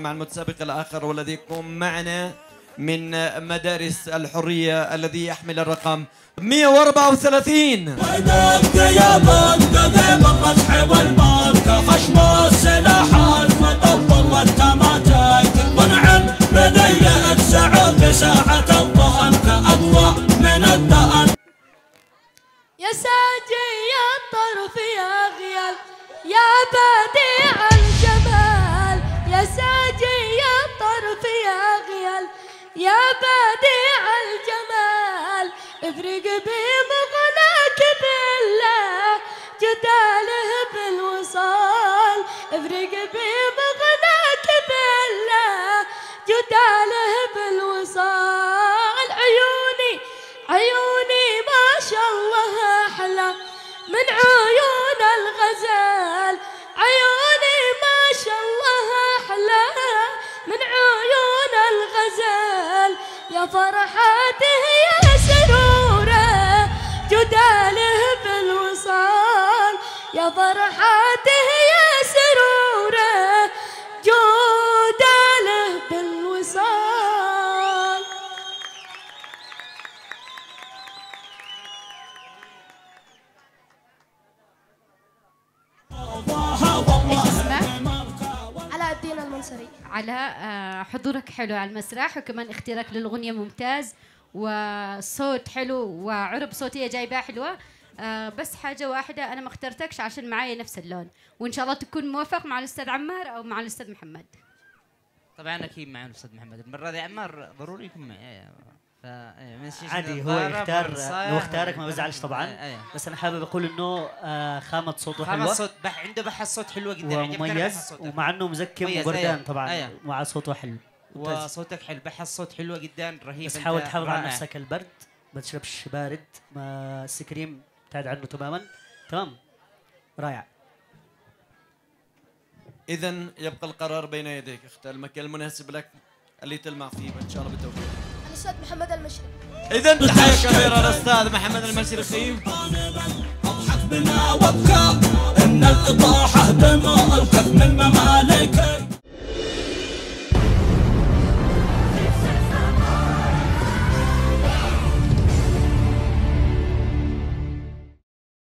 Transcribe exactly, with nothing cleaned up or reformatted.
مع المتسابق الآخر والذي يقوم معنا من مدارس الحرية الذي يحمل الرقم مئة وأربعة وثلاثين. يا ساجي يا طرف يا غيال يا بديع الجمال، يا ساجي يا طرف يا غيال يا بديع الجمال، افرق بمغناك بالله جداله بالوصال، افرق بمغناك بالله جداله بالوصال. عيوني عيوني ما شاء الله أحلى من عيون الغزال، عيوني ما شاء الله أحلى من عيون الغزال. يا فرحاته يا سروره جداله بالوصال، يا فرحاته يا سروره جداله بالوصال. المنصري على حضورك حلو على المسرح، وكمان اختيارك للغنية ممتاز، وصوت حلو وعرب صوتية جايبها حلوة. بس حاجة واحدة أنا ما اخترتكش عشان معايا نفس اللون، وإن شاء الله تكون موافق مع الأستاذ عمار أو مع الأستاذ محمد. طبعا أكيد مع الأستاذ محمد، المرة دي عمار ضروري يكون معايا عادي، هو يختار. لو اختارك ما بزعلش طبعا. أي أي. بس انا حابب اقول انه خامه صوته حلوه، خامه صوت بح... عنده بحث صوت حلوه جدا، مميز، ومع انه مزكم وبردان طبعا مع صوته حلو، وصوتك حلو، بحث صوت حلوه جدا رهيب. بس حاول تحافظ على نفسك، البرد ما تشربش بارد، ما السكريم ابتعد عنه تماما. تمام، رائع. اذا يبقى القرار بين يديك، اختار المكان المناسب لك اللي تلمع فيه، وان شاء الله بالتوفيق. الأستاذ محمد المصري. إذا تحية كبيرة للأستاذ محمد المصري. أضحك بنا وابكى إن الإطاحة دماء القتل من ممالك